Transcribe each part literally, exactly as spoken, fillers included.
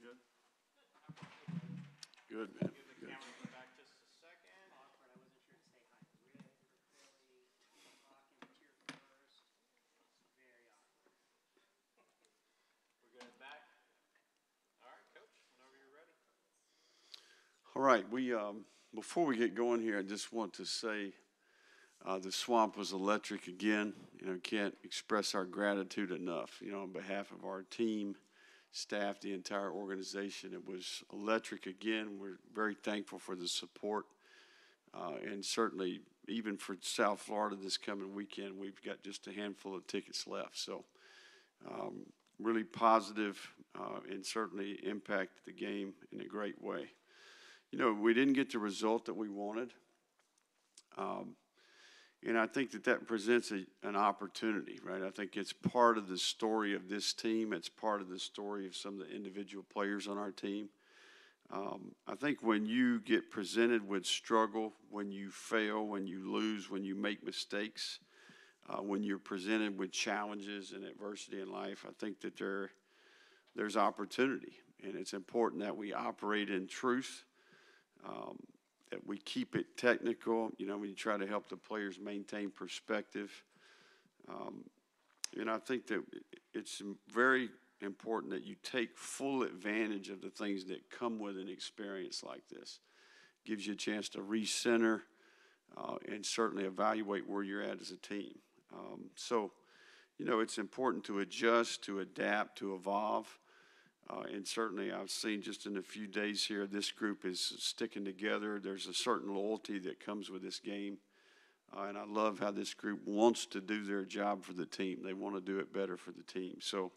Good. Good, man. Good. All right, we, um, before we get going here, I just want to say uh, the swamp was electric again. You know, can't express our gratitude enough. You know, on behalf of our team, staff, the entire organization, it was electric again. We're very thankful for the support. Uh, and certainly, even for South Florida this coming weekend, we've got just a handful of tickets left. So, um, really positive uh, and certainly impacted the game in a great way. You know, we didn't get the result that we wanted. Um, and I think that that presents a, an opportunity, right? I think it's part of the story of this team. It's part of the story of some of the individual players on our team. Um, I think when you get presented with struggle, when you fail, when you lose, when you make mistakes, uh, when you're presented with challenges and adversity in life, I think that there, there's opportunity. And it's important that we operate in truth. Um, that we keep it technical. You know, we try to help the players maintain perspective. Um, and I think that it's very important that you take full advantage of the things that come with an experience like this. It gives you a chance to recenter uh, and certainly evaluate where you're at as a team. Um, so, you know, it's important to adjust, to adapt, to evolve. Uh, and certainly I've seen just in a few days here, this group is sticking together. There's a certain loyalty that comes with this game. Uh, and I love how this group wants to do their job for the team. They want to do it better for the team. So,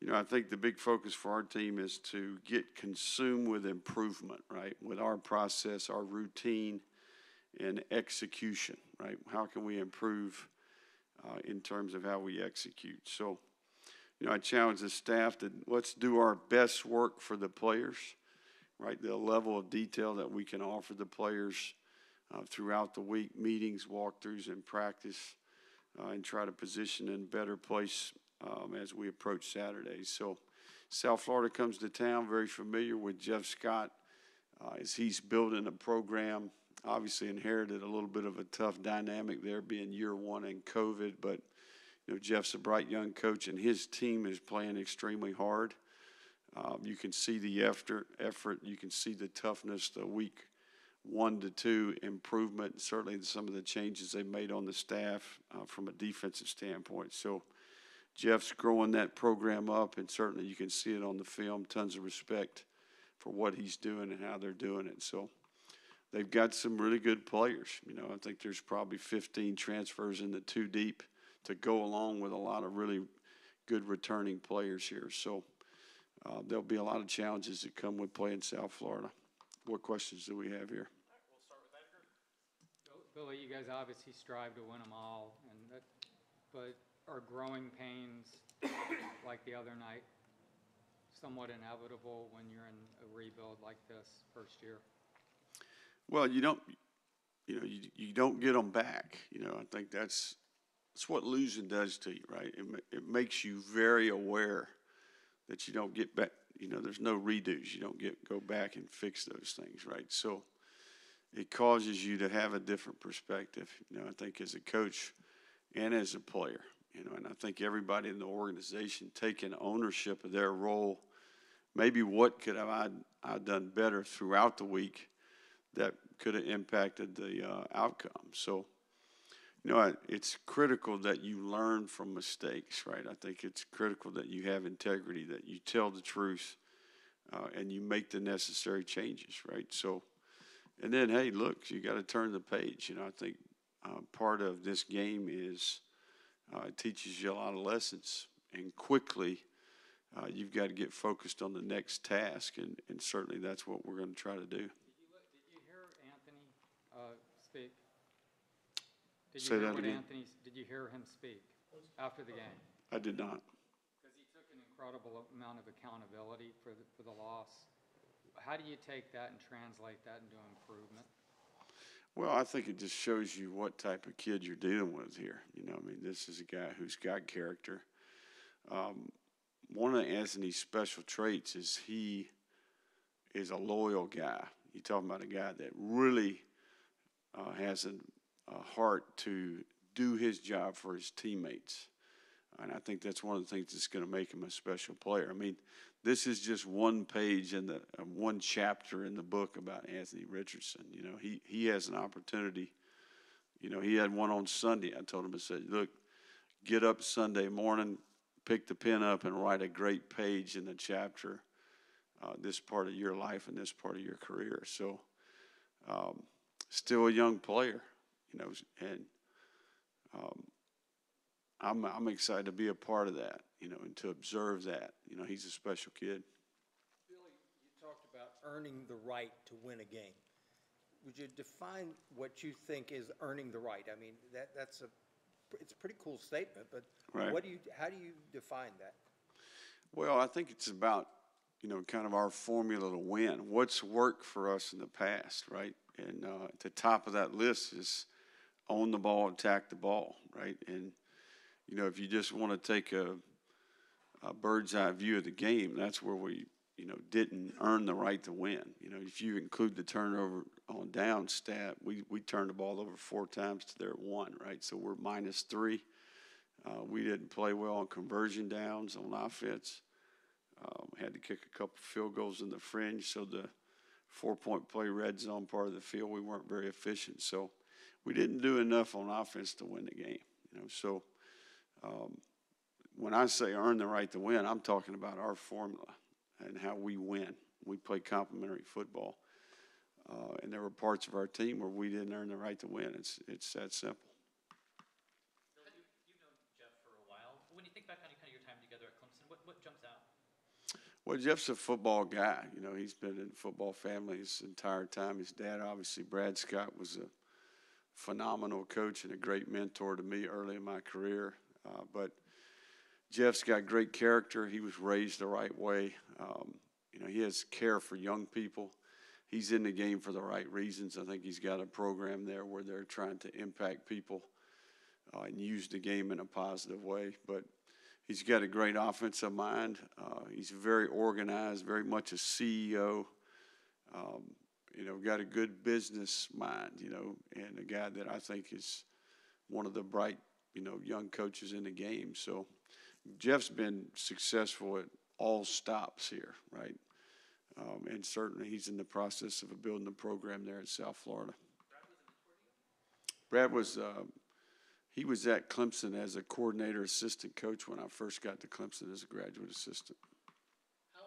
you know, I think the big focus for our team is to get consumed with improvement, right? With our process, our routine, and execution, right? How can we improve uh, in terms of how we execute? So, you know, I challenge the staff to let's do our best work for the players, right? The level of detail that we can offer the players uh, throughout the week, meetings, walkthroughs, and practice, uh, and try to position in a better place um, as we approach Saturday. So South Florida comes to town, very familiar with Jeff Scott uh, as he's building a program. Obviously inherited a little bit of a tough dynamic there being year one in COVID, but you know, Jeff's a bright young coach, and his team is playing extremely hard. Um, you can see the effort, effort. You can see the toughness, the week one to two improvement, certainly some of the changes they made on the staff uh, from a defensive standpoint. So Jeff's growing that program up, and certainly you can see it on the film. Tons of respect for what he's doing and how they're doing it. So they've got some really good players. You know, I think there's probably fifteen transfers in the two deep to go along with a lot of really good returning players here. So uh, there'll be a lot of challenges that come with playing South Florida. What questions do we have here? All right, we'll start with Edgar. Billy, you guys obviously strive to win them all, and that, but are growing pains like the other night somewhat inevitable when you're in a rebuild like this first year? Well, you don't, you know, you, you don't get them back. You know, I think that's, It's what losing does to you, right? It, it makes you very aware that you don't get back. You know, there's no redos. You don't get go back and fix those things, right? So it causes you to have a different perspective, you know, I think as a coach and as a player, you know, and I think everybody in the organization taking ownership of their role, maybe what could have I, I done better throughout the week that could have impacted the uh, outcome. So, you know, it's critical that you learn from mistakes, right? I think it's critical that you have integrity, that you tell the truth, uh, and you make the necessary changes, right? So, and then, hey, look, you got to turn the page. You know, I think uh, part of this game is uh, it teaches you a lot of lessons, and quickly uh, you've got to get focused on the next task, and, and certainly that's what we're going to try to do. Did you, did you hear Anthony uh, speak? Did you Say hear that what again. Anthony, did you hear him speak after the game? I did not. Because he took an incredible amount of accountability for the, for the loss. How do you take that and translate that into improvement? Well, I think it just shows you what type of kid you're dealing with here. You know, I mean, this is a guy who's got character. Um, one of Anthony's special traits is he is a loyal guy. You're talking about a guy that really uh, has a, a heart to do his job for his teammates. And I think that's one of the things that's going to make him a special player. I mean, this is just one page in the uh, one chapter in the book about Anthony Richardson. You know, he, he has an opportunity. You know, he had one on Sunday. I told him, I said, look, get up Sunday morning, pick the pen up, and write a great page in the chapter, uh, this part of your life and this part of your career. So um, still a young player, you know, and um, I'm, I'm excited to be a part of that, you know, and to observe that. You know, he's a special kid. Billy, you talked about earning the right to win a game. Would you define what you think is earning the right? I mean, that that's a it's a pretty cool statement, but right. what do you how do you define that? Well, I think it's about, you know, kind of our formula to win. What's worked for us in the past, right? And uh, at the top of that list is own the ball, attack the ball, right? And you know, if you just want to take a, a bird's eye view of the game, that's where we, you know, didn't earn the right to win. You know, if you include the turnover on down stat, we, we turned the ball over four times to their one, right? So we're minus three. Uh, we didn't play well on conversion downs on offense. Um, had to kick a couple field goals in the fringe. So the four-point play red zone part of the field, we weren't very efficient. So we didn't do enough on offense to win the game. You know, so um, when I say earn the right to win, I'm talking about our formula and how we win. We play complementary football. Uh, and there were parts of our team where we didn't earn the right to win. It's it's that simple. Bill, you, you've known Jeff for a while. When you think back on kind of your time together at Clemson, what, what jumps out? Well, Jeff's a football guy. You know, he's been in the football family his entire time. His dad, obviously, Brad Scott, was a phenomenal coach and a great mentor to me early in my career. Uh, but Jeff's got great character. He was raised the right way. Um, you know, he has care for young people. He's in the game for the right reasons. I think he's got a program there where they're trying to impact people uh, and use the game in a positive way. But he's got a great offensive mind. Uh, he's very organized, very much a C E O. Um, you know, got a good business mind, you know, and a guy that I think is one of the bright, you know, young coaches in the game. So Jeff's been successful at all stops here, right? Um, and certainly he's in the process of building a program there at South Florida. Brad was, uh, he was at Clemson as a coordinator assistant coach when I first got to Clemson as a graduate assistant. How, uh,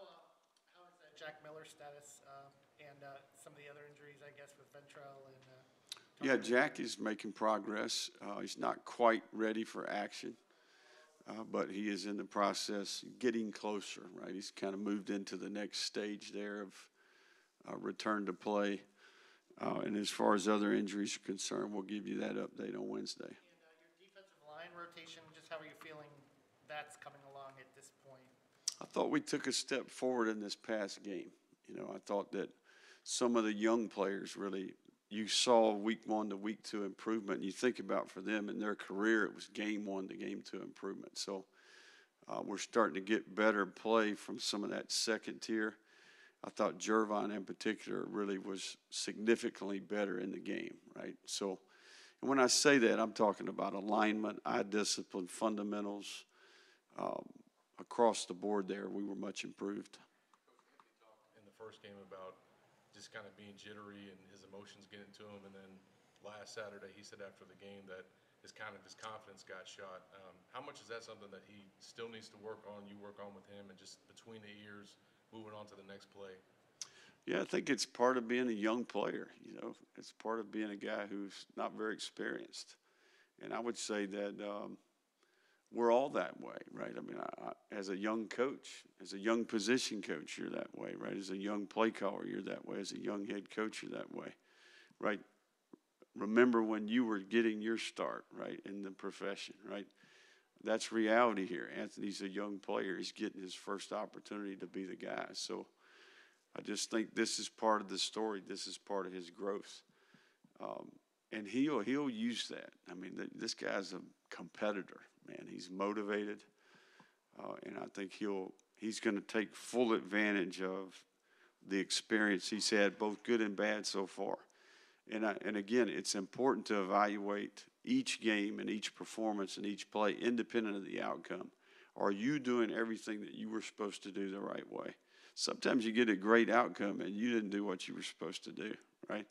how is that Jack Miller status uh, and uh, some of the other injuries, I guess, with Ventrell? And, uh, yeah, Jack is making progress. Uh, he's not quite ready for action. Uh, but he is in the process getting closer, right? He's kind of moved into the next stage there of uh, return to play. Uh, and as far as other injuries are concerned, we'll give you that update on Wednesday. And uh, your defensive line rotation, just how are you feeling that's coming along at this point? I thought we took a step forward in this past game. You know, I thought that some of the young players really, you saw week one to week two improvement. You think about for them in their career, it was game one to game two improvement. So uh, we're starting to get better play from some of that second tier. I thought Jervon in particular really was significantly better in the game, right? So, and when I say that, I'm talking about alignment, eye discipline, fundamentals. Um, across the board there, we were much improved. In the first game about just kind of being jittery and his emotions getting to him, and then last Saturday he said after the game that his kind of his confidence got shot. Um, how much is that something that he still needs to work on, you work on with him, and just between the ears moving on to the next play? Yeah, I think it's part of being a young player. You know, it's part of being a guy who's not very experienced. And I would say that um, we're all that way, right? I mean, I, I, as a young coach, as a young position coach, you're that way, right? As a young play caller, you're that way. As a young head coach, you're that way, right? Remember when you were getting your start, right, in the profession, right? That's reality here. Anthony's a young player. He's getting his first opportunity to be the guy. So I just think this is part of the story. This is part of his growth. Um, and he'll, he'll use that. I mean, th this guy's a competitor. Man, he's motivated. Uh, and I think he'll he's going to take full advantage of the experience he's had, both good and bad so far. And, I, and again, it's important to evaluate each game and each performance and each play independent of the outcome. Are you doing everything that you were supposed to do the right way? Sometimes you get a great outcome and you didn't do what you were supposed to do, right?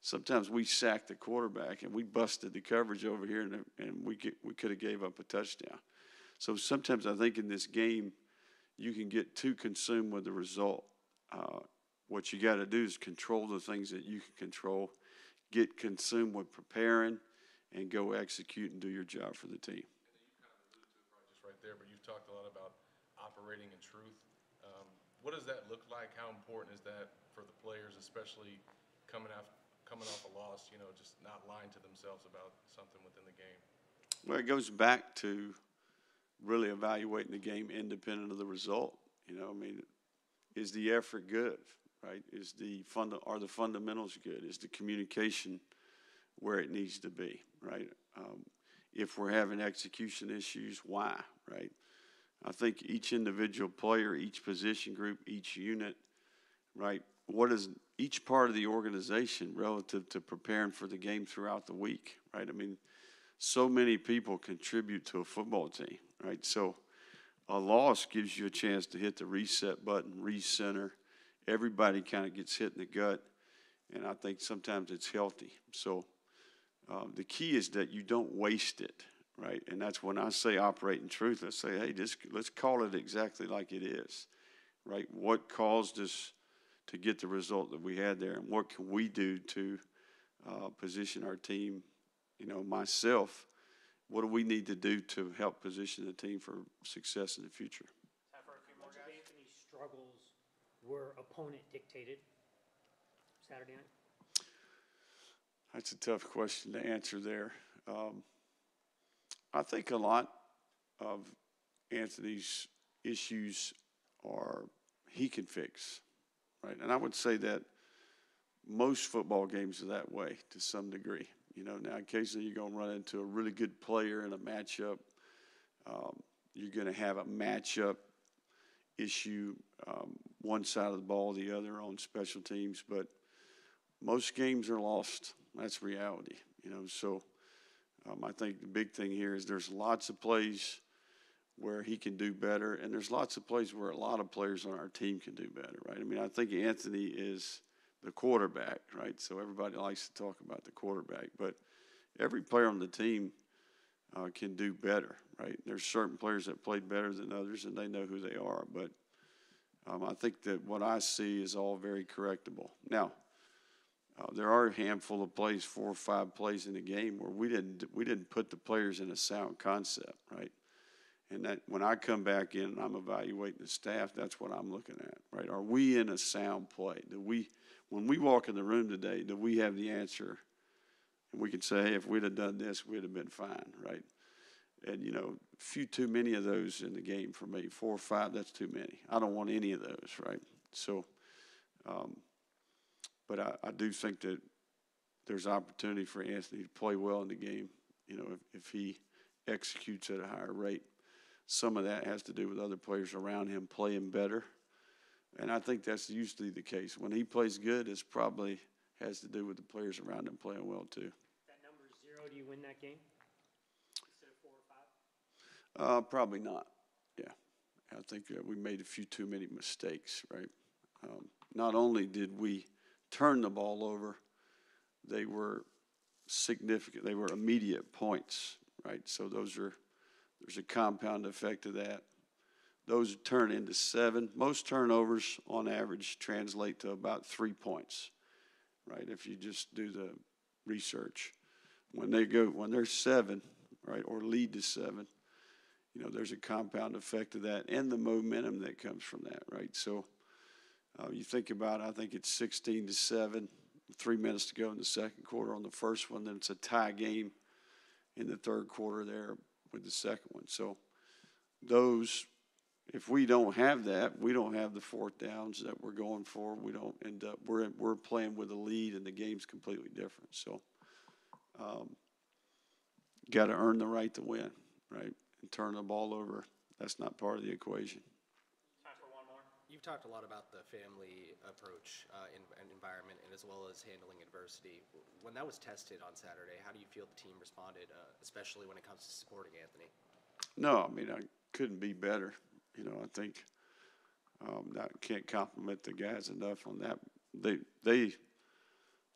Sometimes we sacked the quarterback and we busted the coverage over here and, and we, get, we could have gave up a touchdown. So sometimes I think in this game you can get too consumed with the result. Uh, what you got to do is control the things that you can control, get consumed with preparing, and go execute and do your job for the team. There, but you've talked a lot about operating in truth. Um, what does that look like? How important is that for the players, especially coming off coming off a loss, you know, just not lying to themselves about something within the game? Well, it goes back to really evaluating the game independent of the result. You know, I mean, is the effort good, right? Is the funda- are the fundamentals good? Is the communication where it needs to be, right? Um, if we're having execution issues, why? Right? I think each individual player, each position group, each unit, right? What is each part of the organization relative to preparing for the game throughout the week, right? I mean, so many people contribute to a football team, right? So a loss gives you a chance to hit the reset button, recenter. Everybody kind of gets hit in the gut, and I think sometimes it's healthy. So um, the key is that you don't waste it. Right, and that's when I say operate in truth. I say, hey, just let's call it exactly like it is. Right, what caused us to get the result that we had there, and what can we do to uh, position our team? You know, myself, what do we need to do to help position the team for success in the future? Much of Anthony's struggles were opponent dictated Saturday night. That's a tough question to answer there. Um, I think a lot of Anthony's issues are he can fix, right? And I would say that most football games are that way to some degree. You know, now occasionally you're going to run into a really good player in a matchup. Um, you're going to have a matchup issue, um, one side of the ball, the other on special teams. But most games are lost. That's reality, you know, so – Um, I think the big thing here is there's lots of plays where he can do better, and there's lots of plays where a lot of players on our team can do better, right? I mean, I think Anthony is the quarterback, right? So everybody likes to talk about the quarterback, but every player on the team uh, can do better, right? There's certain players that played better than others, and they know who they are. But um, I think that what I see is all very correctable. Now, Uh, there are a handful of plays, four or five plays in the game where we didn't we didn't put the players in a sound concept, right? And that when I come back in and I'm evaluating the staff, that's what I'm looking at, right? Are we in a sound play? Do we, when we walk in the room today, do we have the answer? And we can say, hey, if we'd have done this, we'd have been fine, right? And you know, few too many of those in the game for me. Four or five, that's too many. I don't want any of those, right? So. Um, But I, I do think that there's opportunity for Anthony to play well in the game, you know, if, if he executes at a higher rate. Some of that has to do with other players around him playing better. And I think that's usually the case. When he plays good, it probably has to do with the players around him playing well too. That number is zero. Do you win that game instead of four or five? Uh, probably not, yeah. I think uh, we made a few too many mistakes, right? Um, not only did we turn the ball over, they were significant. They were immediate points, right? So those are, there's a compound effect of that. Those turn into seven. Most turnovers on average translate to about three points, right? If you just do the research. When they go, when they're seven, right, or lead to seven, you know, there's a compound effect of that and the momentum that comes from that, right? So Uh, you think about, I think it's sixteen to seven, three minutes to go in the second quarter on the first one. Then it's a tie game in the third quarter there with the second one. So those, if we don't have that, we don't have the fourth downs that we're going for. We don't end up, we're, we're playing with a lead and the game's completely different. So um, got to earn the right to win, right, and turn the ball over that's not part of the equation. Time for one more. You've talked a lot about the family approach uh, in, and environment, and as well as handling adversity. When that was tested on Saturday, how do you feel the team responded, uh, especially when it comes to supporting Anthony? No, I mean, I couldn't be better. You know, I think um, I can't compliment the guys enough on that. They they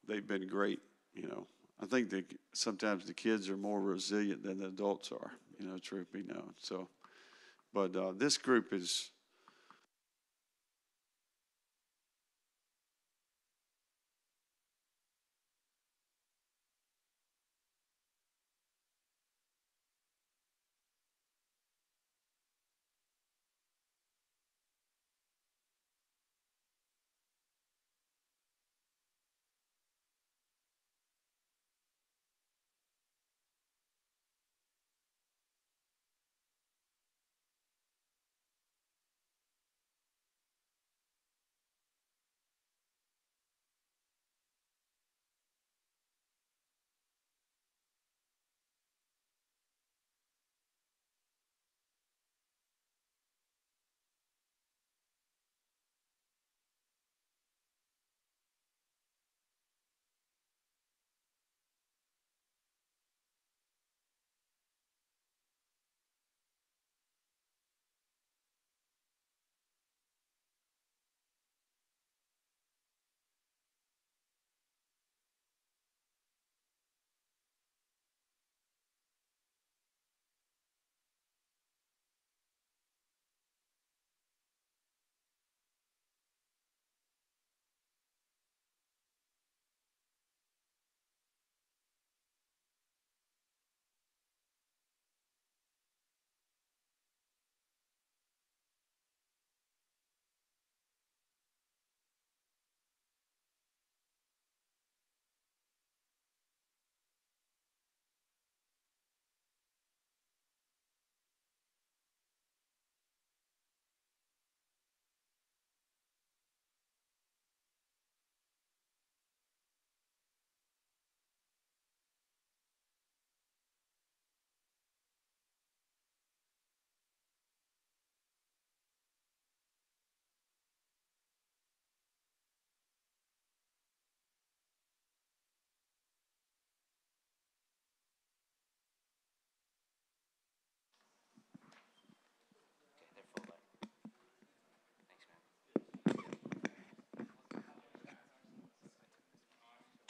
they've been great. You know, I think that sometimes the kids are more resilient than the adults are. You know, truth be known. So, but uh, this group is.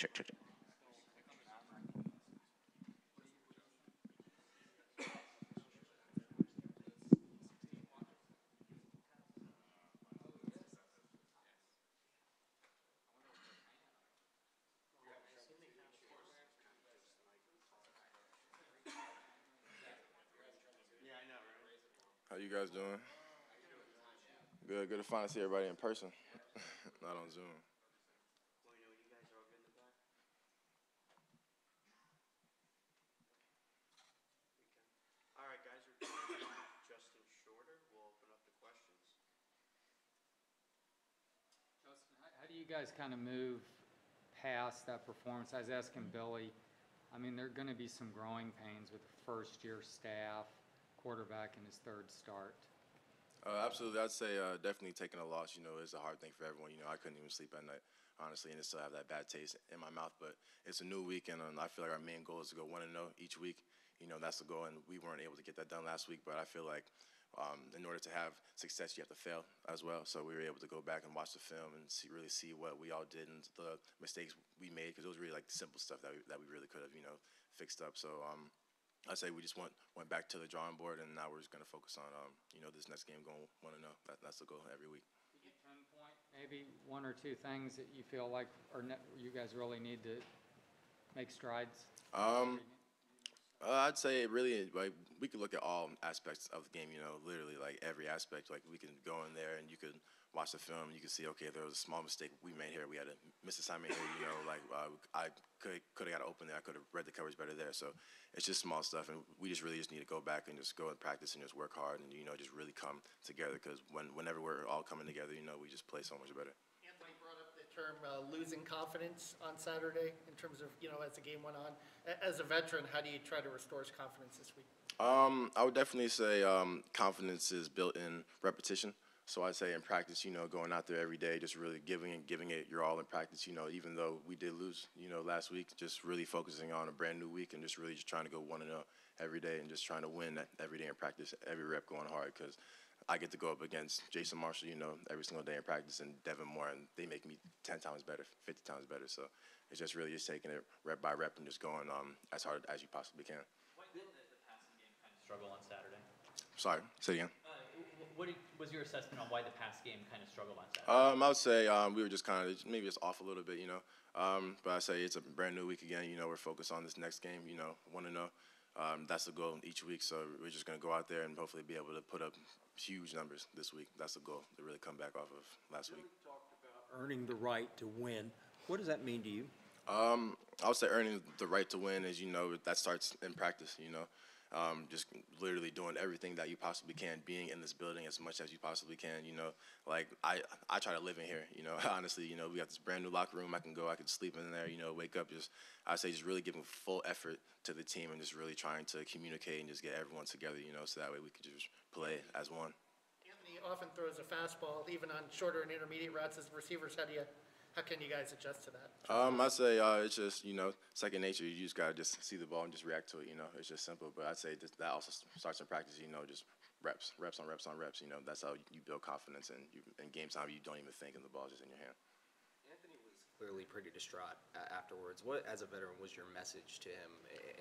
Check, check, check. How you guys doing? Good, good to finally see everybody in person, not on Zoom. Guys kind of move past that performance. I was asking Billy, I mean, there are going to be some growing pains with the first-year staff, quarterback in his third start. Uh, absolutely. I'd say uh, definitely taking a loss, you know, is a hard thing for everyone. You know, I couldn't even sleep at night, honestly, and I still have that bad taste in my mouth. But it's a new week, and um, I feel like our main goal is to go one and oh each week. You know, that's the goal, and we weren't able to get that done last week, but I feel like Um, in order to have success, you have to fail as well. So we were able to go back and watch the film and see, really see what we all did and the mistakes we made, because it was really like simple stuff that we, that we really could have, you know, fixed up. So um, I'd say we just went went back to the drawing board, and now we're just going to focus on, um, you know, this next game going one and oh. That, that's the goal every week. Can you pinpoint maybe one or two things that you feel like or you guys really need to make strides? Um. Uh, I'd say really, like, we could look at all aspects of the game, you know, literally, like, every aspect. Like, we can go in there and you could watch the film and you can see, okay, there was a small mistake we made here. We had a misassignment here, you know, like, uh, I could could have got open there. I could have read the coverage better there. So it's just small stuff, and we just really just need to go back and just go and practice and just work hard and, you know, just really come together, because when, whenever we're all coming together, you know, we just play so much better. Anthony brought up the term uh, losing confidence on Saturday in terms of, you know, as the game went on. As a veteran, how do you try to restore his confidence this week? Um, I would definitely say um, confidence is built in repetition. So I'd say in practice, you know, going out there every day, just really giving and giving it your all in practice, you know, even though we did lose, you know, last week, just really focusing on a brand new week and just really just trying to go one and up every day and just trying to win every day in practice, every rep going hard, because I get to go up against Jason Marshall, you know, every single day in practice, and Devin Moore, and they make me ten times better, fifty times better. So it's just really just taking it rep by rep and just going um, as hard as you possibly can. What did the, the passing game kind of struggle on Saturday? Sorry, say it again. What was your assessment on why the pass game kind of struggled on Saturday? Um, I would say um, we were just kind of maybe just off a little bit, you know. Um, but I say it's a brand new week again. You know, we're focused on this next game. You know, one and zero. Um, that's the goal each week. So we're just going to go out there and hopefully be able to put up huge numbers this week. That's the goal, to really come back off of last week. You talked about earning the right to win. What does that mean to you? Um, I would say earning the right to win is, you know, that starts in practice. You know. Um, just literally doing everything that you possibly can, being in this building as much as you possibly can, you know. Like, I, I try to live in here, you know, honestly, you know, we got this brand new locker room. I can go, I can sleep in there, you know, wake up. Just, I say just really giving full effort to the team and just really trying to communicate and just get everyone together, you know, so that way we could just play as one. Anthony often throws a fastball, even on shorter and intermediate routes as receivers. How do you, how can you guys adjust to that? Um, I say uh, it's just, you know, second nature. You just got to just see the ball and just react to it, you know. It's just simple. But I'd say that, that also starts in practice, you know, just reps, reps on reps on reps. You know, that's how you build confidence. And you, in game time, you don't even think, and the ball's just in your hand. Anthony was clearly pretty distraught uh, afterwards. What, as a veteran, was your message to him?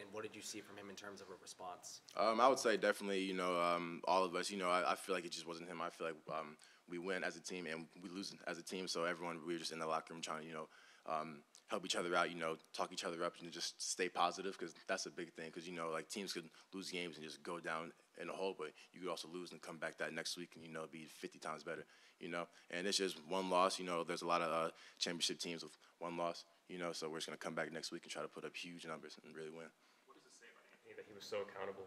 And what did you see from him in terms of a response? Um, I would say definitely, you know, um, all of us. You know, I, I feel like it just wasn't him. I feel like um, – we win as a team and we lose as a team. So everyone, we were just in the locker room trying to, you know, um, help each other out, you know, talk each other up and just stay positive, because that's a big thing. Because, you know, like, teams could lose games and just go down in a hole, but you could also lose and come back that next week and, you know, be fifty times better, you know. And it's just one loss. You know, there's a lot of uh, championship teams with one loss, you know, so we're just going to come back next week and try to put up huge numbers and really win. What does it say about Anthony that he was so accountable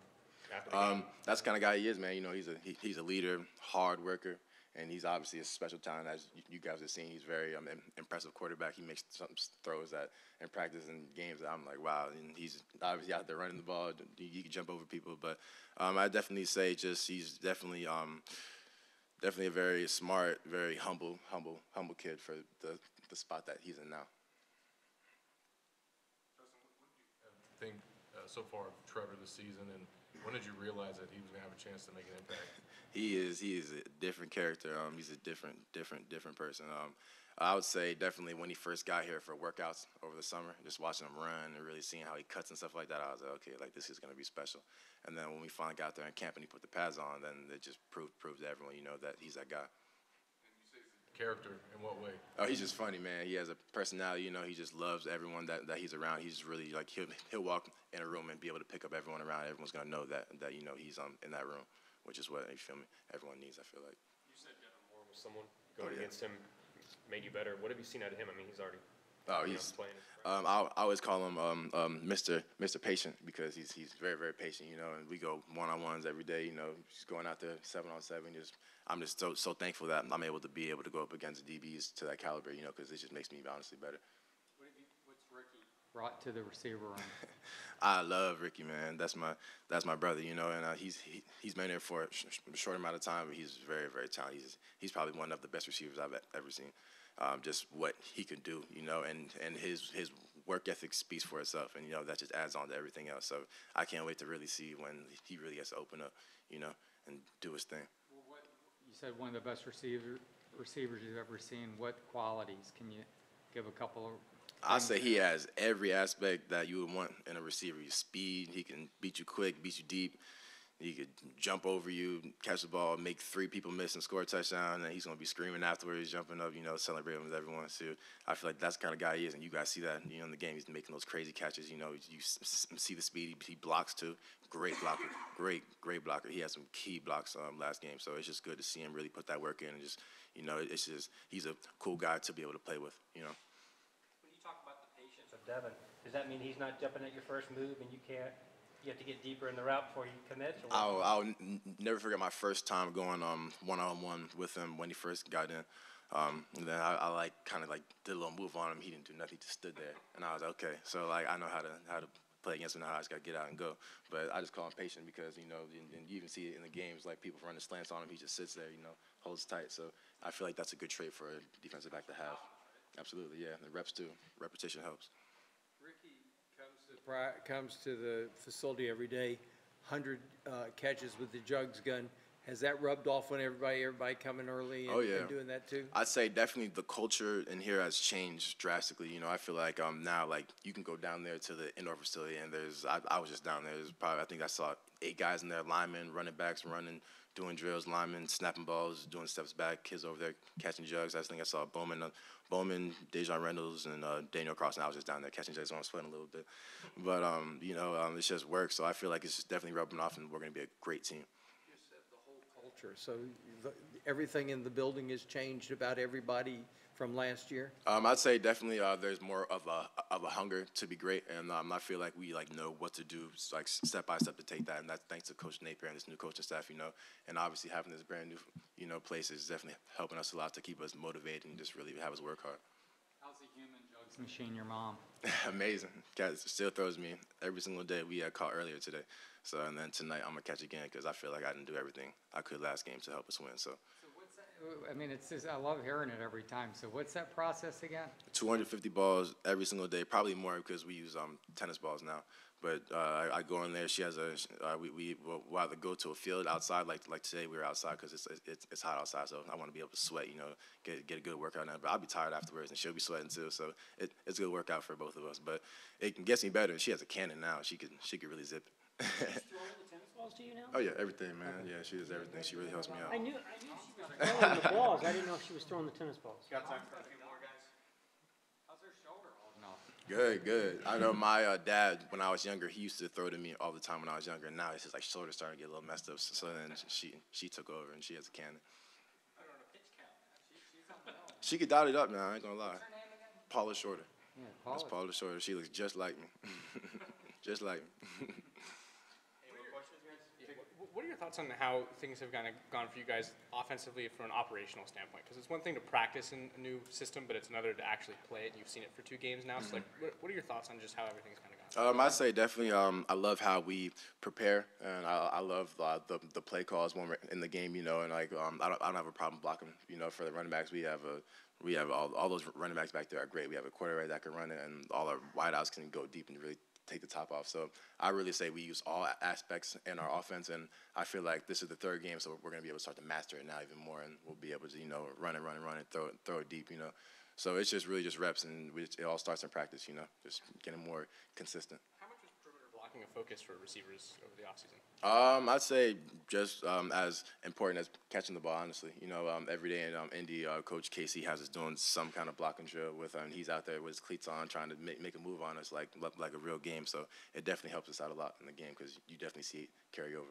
after the game? Um, that's the kind of guy he is, man. You know, he's a, he, he's a leader, hard worker. And he's obviously a special talent, as you guys have seen. He's very um, impressive quarterback. He makes some throws that in practice and games that I'm like, wow. And he's obviously out there running the ball. He can jump over people. But um, I definitely say just he's definitely um, definitely a very smart, very humble, humble, humble kid for the, the spot that he's in now. Justin, what do you think uh, so far of Trevor this season, and when did you realize that he was going to have a chance to make an impact? He is. He is a different character. Um, he's a different, different, different person. Um, I would say definitely when he first got here for workouts over the summer, just watching him run and really seeing how he cuts and stuff like that, I was like, okay, like, this is going to be special. And then when we finally got there in camp and he put the pads on, then it just proved proved to everyone, you know, that he's that guy. Character in what way? Oh, he's just funny, man. He has a personality, you know. He just loves everyone that, that he's around. He's really like he'll he'll walk in a room and be able to pick up everyone around. Everyone's gonna know that that you know he's um in that room, which is what, you feel me, everyone needs. I feel like. You said Devin Moore was someone going oh, yeah. against him made you better. What have you seen out of him? I mean, he's already. Oh, he's know, playing. Um, I I always call him um um Mister Mister Patient, because he's he's very very patient, you know. And we go one on ones every day, you know. Just going out there seven on seven, just. I'm just so, so thankful that I'm able to be able to go up against the D Bs to that caliber, you know, because it just makes me honestly better. What have you, what's Ricky brought to the receiver room? I love Ricky, man. That's my that's my brother, you know, and uh, he's he, he's been there for a sh short amount of time, but he's very, very talented. He's, he's probably one of the best receivers I've ever seen. Um, just what he can do, you know, and, and his his work ethic speaks for itself, and, you know, that just adds on to everything else. So I can't wait to really see when he really gets to open up, you know, and do his thing. You said one of the best receiver, receivers you've ever seen. What qualities? Can you give a couple of I say he has every aspect that you would want in a receiver. He's speed. He can beat you quick, beat you deep. He could jump over you, catch the ball, make three people miss and score a touchdown, and he's going to be screaming afterwards, jumping up, you know, celebrating with everyone. So I feel like that's the kind of guy he is, and you guys see that, you know, in the game. He's making those crazy catches, you know. You see the speed. He blocks, too. Great blocker. Great, great blocker. He had some key blocks um, last game, so it's just good to see him really put that work in and just, you know, it's just he's a cool guy to be able to play with, you know. When you talk about the patience of Devin, does that mean he's not jumping at your first move and you can't? You have to get deeper in the route before you commit? Or I'll, I'll n never forget my first time going um, one-on-one with him when he first got in. Um, and then I, I like kind of like did a little move on him. He didn't do nothing. He just stood there. And I was like, okay. So, like, I know how to, how to play against them now. I just got to get out and go. But I just call him patient because, you know, and, and you even see it in the games, like people running slants on him. He just sits there, you know, holds tight. So I feel like that's a good trait for a defensive back to have. Absolutely, yeah. The reps too. Repetition helps. Ricky comes to, comes to the facility every day, one hundred uh, catches with the jugs gun. Has that rubbed off on everybody, everybody coming early and, oh, yeah. and doing that too? I'd say definitely the culture in here has changed drastically. You know, I feel like um, now, like, you can go down there to the indoor facility and there's, I, I was just down there. There's probably, I think I saw eight guys in there, linemen, running backs, running, doing drills, linemen, snapping balls, doing steps back, kids over there catching jugs. I think I saw Bowman, uh, Bowman, Dejon Rendalls, and uh, Daniel Cross, and I was just down there catching jugs. So I'm sweating a little bit. But, um, you know, um, it's just work. So I feel like it's just definitely rubbing off and we're going to be a great team. So the, everything in the building has changed about everybody from last year? Um, I'd say definitely uh, there's more of a, of a hunger to be great, and um, I feel like we like know what to do, like step by step to take that, and that's thanks to Coach Napier and this new coaching staff, you know, and obviously having this brand new, you know, place is definitely helping us a lot to keep us motivated and just really have us work hard. How's the human jugs machine, your mom? Amazing. Guys, still throws me every single day. We had caught earlier today. So, and then tonight I'm going to catch again because I feel like I didn't do everything I could last game to help us win. So, so what's that, I mean, it's just, I love hearing it every time. So what's that process again? two hundred fifty balls every single day, probably more because we use um, tennis balls now. But uh, I, I go in there. She has a uh, – we, we will either go to a field outside. Like like today we were outside because it's, it's it's hot outside, so I want to be able to sweat, you know, get get a good workout now. But I'll be tired afterwards, and she'll be sweating too. So it, it's a good workout for both of us. But it gets me better. She has a cannon now. She could, she could really zip it. Does she throw all the tennis balls to you now? Oh, yeah, everything, man. Okay. Yeah, she does everything. She really helps me out. I knew, I knew she was throwing the balls. I didn't know if she was throwing the tennis balls. Got time for a few more, guys? How's her shoulder holding off? Good, good. I know my uh, dad, when I was younger, he used to throw to me all the time when I was younger. And now it's just like shoulders starting to get a little messed up. So, so then she, she took over, and she has a cannon. Put her on a pitch count. She, she's on the ball. She could dot it up now. I ain't going to lie. What's her name again? Paula Shorter. Yeah, Paula. That's Paula Shorter. She looks just like me. Just like me. What are your thoughts on how things have kind of gone for you guys offensively from an operational standpoint? Because it's one thing to practice in a new system, but it's another to actually play it. And you've seen it for two games now. Mm-hmm. So, like, what, what are your thoughts on just how everything's kind of gone? Um, I'd say definitely um, I love how we prepare, and I, I love uh, the, the play calls when we're in the game, you know, and, like, um, I, don't, I don't have a problem blocking, you know, for the running backs. We have a we have all, all those running backs back there are great. We have a quarterback that can run it, and all our wideouts can go deep and really – take the top off. So I really say we use all aspects in our offense, and I feel like this is the third game, so we're going to be able to start to master it now even more, and we'll be able to, you know, run and run and run and throw it, throw it deep, you know. So it's just really just reps, and we just, it all starts in practice, you know, just getting more consistent. How much is perimeter blocking a focus for receivers over the offseason? Um, I'd say just um, as important as catching the ball, honestly. You know, um, every day in um, Indy, uh, Coach Casey has us doing some kind of blocking drill with him. Um, he's out there with his cleats on trying to make, make a move on us like like a real game. So it definitely helps us out a lot in the game because you definitely see it carry over.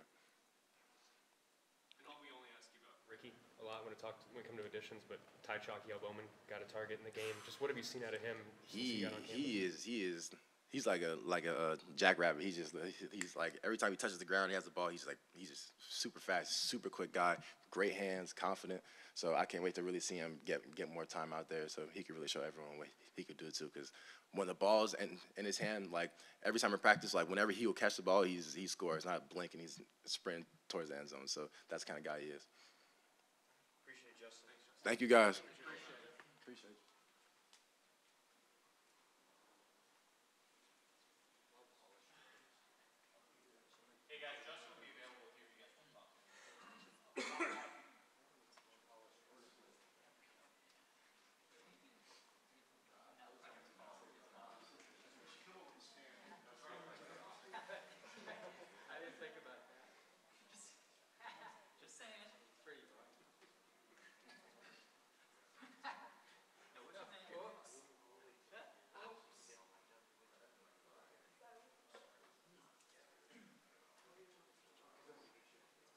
I know we only ask you about Ricky a lot when we talk to, when we come to additions, but Ty Chalky, Elbowman got a target in the game. Just what have you seen out of him? Since he, he, got on he is he is. He's like a like a uh, jackrabbit. He just he's like every time he touches the ground, he has the ball. He's like he's just super fast, super quick guy. Great hands, confident. So I can't wait to really see him get get more time out there, so he can really show everyone what he could do too. Because when the ball's in, in his hand, like every time in practice, like whenever he will catch the ball, he's he scores, not blinking. He's sprinting towards the end zone. So that's the kind of guy he is. Appreciate it, Justin. Thanks, Justin. Thank you guys. Appreciate it. Appreciate it.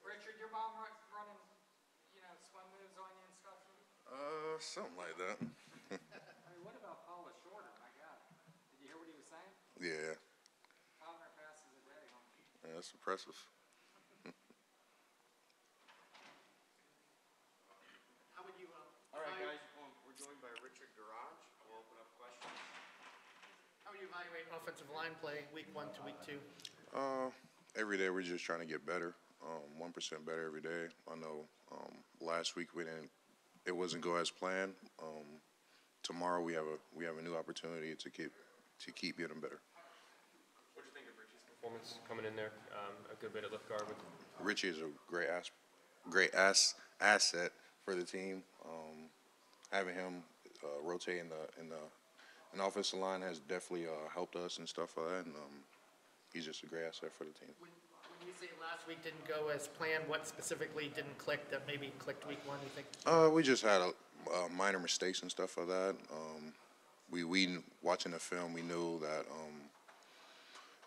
Richard, your mom run, running, you know, swim moves on you and stuff? Uh, something like that. I mean, what about Paula Shorter? My God. Did you hear what he was saying? Yeah. five hundred passes a day. Huh? Yeah, that's impressive. How would you, uh, all right, guys, we're joined by Richard Gouriage. We'll open up questions. How would you, evaluate offensive line play week one to week two? Uh, every day we're just trying to get better, um, one percent better every day. I know um, last week we didn't, it wasn't go as planned. Um, tomorrow we have a we have a new opportunity to keep to keep getting better. What do you think of Richie's performance coming in there? Um, a good bit at left guard. With Richie is a great ass, great ass asset for the team. Um, having him uh, rotate in the in the in the offensive line has definitely uh, helped us and stuff like that. And um, he's just a great asset for the team. When, when you say last week didn't go as planned, what specifically didn't click that maybe clicked week one? You think? Uh, we just had a. Uh, minor mistakes and stuff like that. Um, we we watching the film, we knew that um,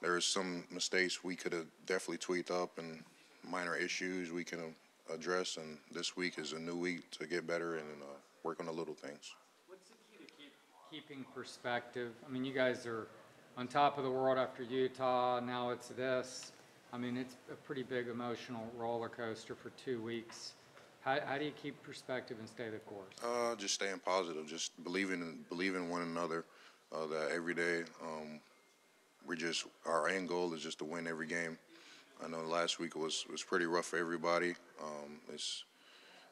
there was some mistakes we could have definitely tweaked up and minor issues we can address. And this week is a new week to get better and uh, work on the little things. What's the key to keep, keeping perspective? I mean, you guys are on top of the world after Utah. Now it's this. I mean, it's a pretty big emotional roller coaster for two weeks. How, how do you keep perspective and stay the course? Uh, just staying positive, just believing in, believing in one another. Uh, that every day, um, we're just our end goal is just to win every game. I know last week was was pretty rough for everybody. Um, it's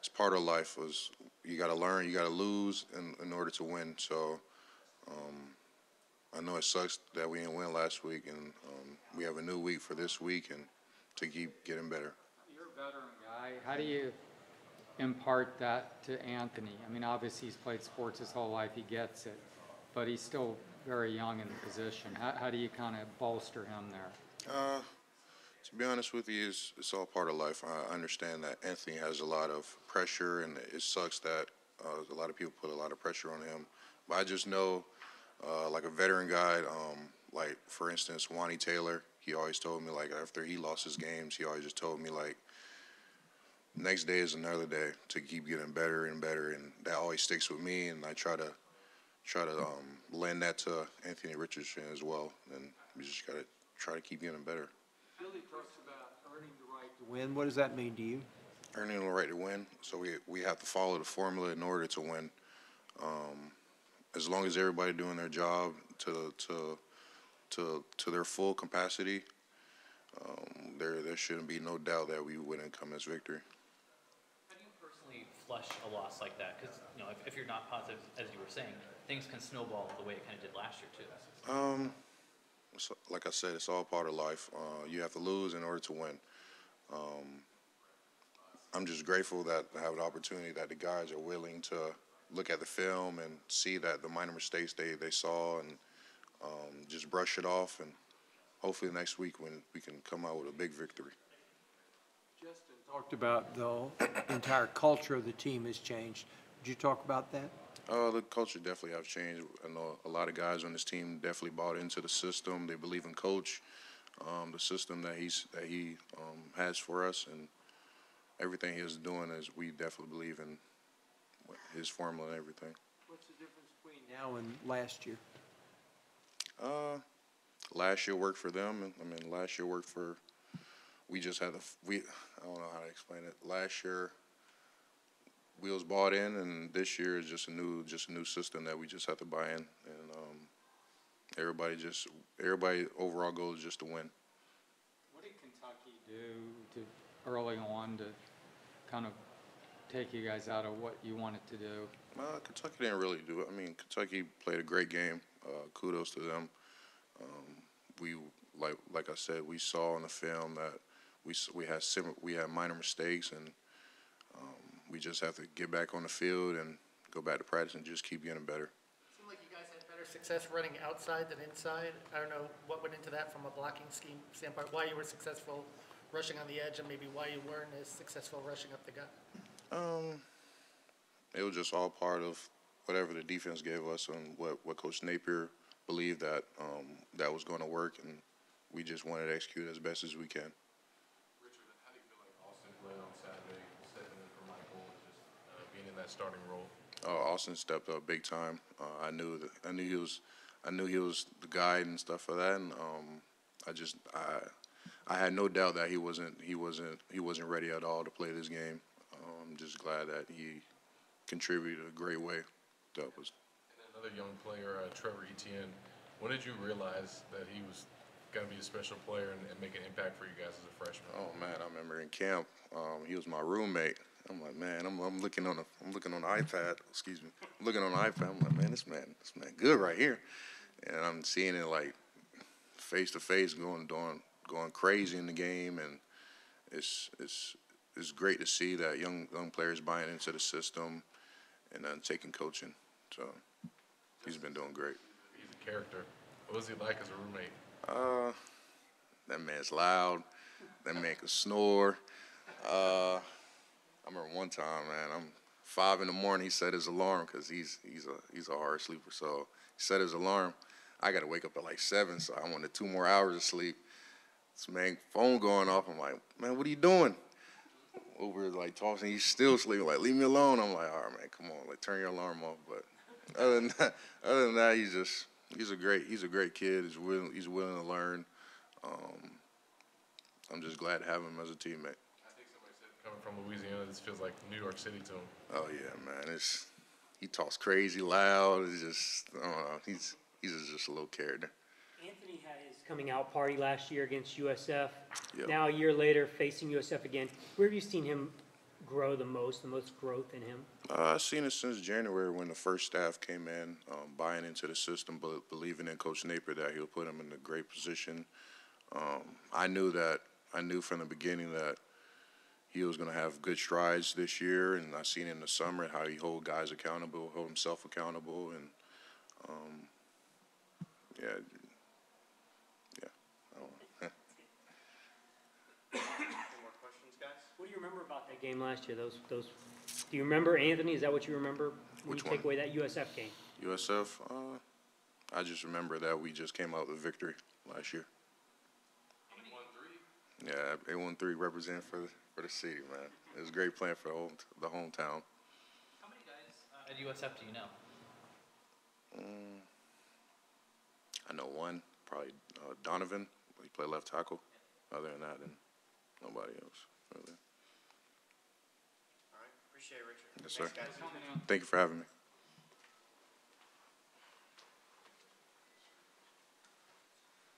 it's part of life. Was you got to learn, you got to lose in, in order to win. So um, I know it sucks that we didn't win last week, and um, we have a new week for this week and to keep getting better. You're a veteran guy. How do you impart that to Anthony? I mean, obviously he's played sports his whole life, he gets it, but he's still very young in the position. How, how do you kind of bolster him there? Uh, to be honest with you, it's, it's all part of life. I understand that Anthony has a lot of pressure, and it sucks that uh, a lot of people put a lot of pressure on him. But I just know, uh, like a veteran guy, um, like for instance, Wanny Taylor, he always told me, like after he lost his games, he always just told me, like, next day is another day to keep getting better and better, and that always sticks with me. And I try to try to um, lend that to Anthony Richardson as well. And we just gotta try to keep getting better. Billy talks about earning the right to win. What does that mean to you? Earning the right to win. So we we have to follow the formula in order to win. Um, as long as everybody doing their job to to to to their full capacity, um, there there shouldn't be no doubt that we wouldn't come as victory. Flush a loss like that, because you know if, if you're not positive, as you were saying, things can snowball the way it kind of did last year too. Um, so, like I said, it's all part of life. Uh, you have to lose in order to win. Um, I'm just grateful that I have an opportunity that the guys are willing to look at the film and see that the minor mistakes they they saw and um, just brush it off, and hopefully next week when we can come out with a big victory. Justin talked about the entire culture of the team has changed. Did you talk about that? Uh, the culture definitely has changed. I know a lot of guys on this team definitely bought into the system. They believe in Coach, um, the system that he's that he um, has for us, and everything he is doing is we definitely believe in his formula and everything. What's the difference between now and last year? Uh, last year worked for them, and I mean last year worked for. We just had a we. I don't know how to explain it. Last year, we was bought in, and this year is just a new, just a new system that we just have to buy in. And um, everybody just, everybody overall goal is just to win. What did Kentucky do to early on to kind of take you guys out of what you wanted to do? Uh, Kentucky didn't really do it. I mean, Kentucky played a great game. Uh, kudos to them. Um, we like, like I said, we saw on the film that. We we had similar, we had minor mistakes, and um, we just have to get back on the field and go back to practice and just keep getting better. It seemed like you guys had better success running outside than inside. I don't know what went into that from a blocking scheme standpoint, why you were successful rushing on the edge and maybe why you weren't as successful rushing up the gut. Um, it was just all part of whatever the defense gave us and what, what Coach Napier believed that um, that was going to work, and we just wanted to execute as best as we can. On Saturday, stepping in for Michael, just uh, being in that starting role. Oh, Austin stepped up big time. Uh, I knew that. I knew he was. I knew he was the guy and stuff like that. And um, I just, I, I had no doubt that he wasn't. He wasn't. He wasn't ready at all to play this game. Uh, I'm just glad that he contributed a great way. That was. And another young player, uh, Trevor Etienne, When did you realize that he was going to be a special player and, and make an impact for you guys as a freshman? Oh man, I remember in camp, um, he was my roommate. I'm like, man, I'm, I'm looking on the, I'm looking on the iPad. Excuse me, I'm looking on the iPad. I'm like, man, this man, this man, good right here. And I'm seeing it like face to face, going, going, going crazy in the game, and it's, it's, it's great to see that young, young players buying into the system, and then taking coaching. So he's been doing great. He's a character. What was he like as a roommate? Uh, that man's loud. That man can snore. Uh, I remember one time, man, I'm five in the morning. He set his alarm because he's he's a he's a hard sleeper. So he set his alarm. I got to wake up at like seven, so I wanted two more hours of sleep. This man phone going off. I'm like, man, what are you doing? Over like tossing. He's still sleeping. Like, leave me alone. I'm like, all right, man, come on, like turn your alarm off. But other than that, other than that, he's just he's a great he's a great kid. He's willing he's willing to learn. Um, I'm just glad to have him as a teammate. Coming from Louisiana, this feels like New York City to him. Oh yeah, man. It's he talks crazy, loud. It's just I don't know. He's he's just a little character. Anthony had his coming out party last year against U S F. Yep. Now a year later, facing U S F again. Where have you seen him grow the most? The most growth in him? Uh, I've seen it since January when the first staff came in, um, buying into the system, but believing in Coach Napier that he'll put him in a great position. Um, I knew that. I knew from the beginning that he was going to have good strides this year, and I've seen in the summer how he hold guys accountable, hold himself accountable, and um, yeah, yeah. I don't know. Any more questions, guys? What do you remember about that game last year? Those, those. Do you remember, Anthony? Is that what you remember when Which you take one? away that U S F game? U S F. Uh, I just remember that we just came out with victory last year. eight one three. Yeah, eight one three represent for the. For the city, man. It was a great plan for the, whole, the hometown. How many guys uh, at U S F do you know? Um, I know one, probably uh, Donovan. He played left tackle. Other than that, and nobody else. Really. All right. Appreciate it, Richard. Yes, sir. Thanks, guys. Thank you for having me.